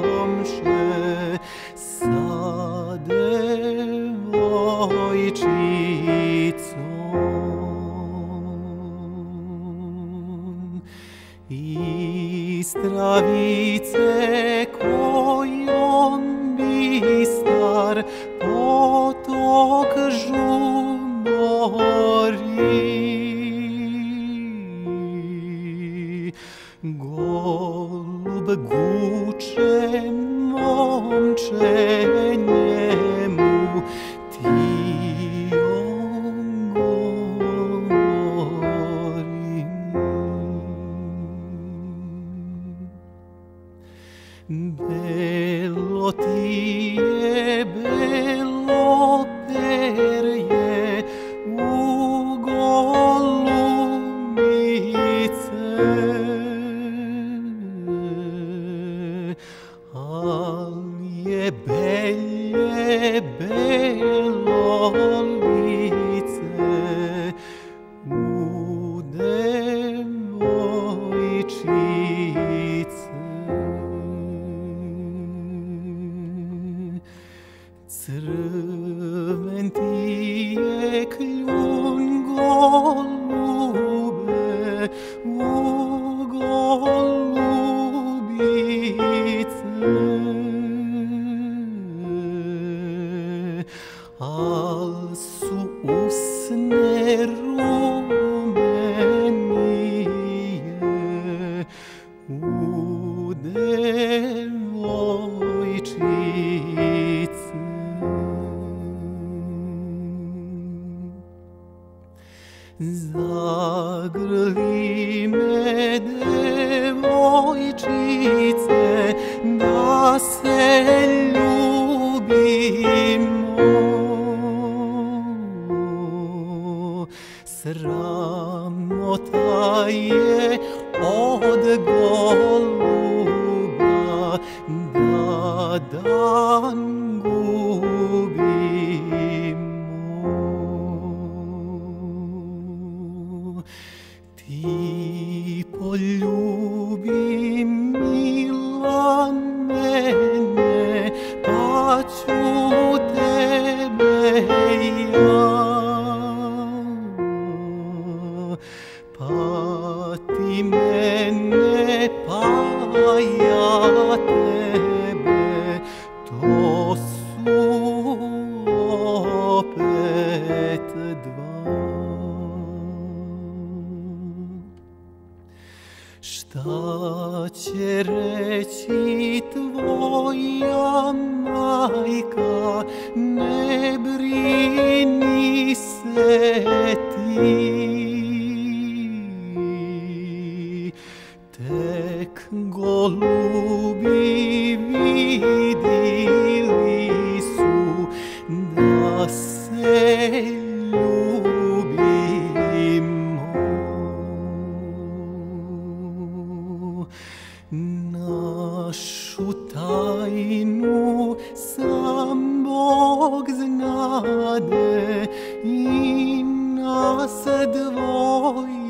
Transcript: omše sa devojčicom. Stravice kojom bistar potok žumori, golub guče momče njemu ti Belo ti je, belo perje u golubice, ali je belje, belo lice u devojčice. Crven ti je kljun golube u golubice, al su usne rumenije u devojčice. Zagrli me devojčice da se ljubimo, sramota je od goluba da dan gubi. Ti poljubi, mila, mene, pa ću tebe ja, pa ti mene, pa ja tebe, to su opet dva. Šta će reći tvoja majka, ne brini se ti, tek golubi vidjeli su da se ljubimo. Našu tajnu sam Bog znade i nas dvoje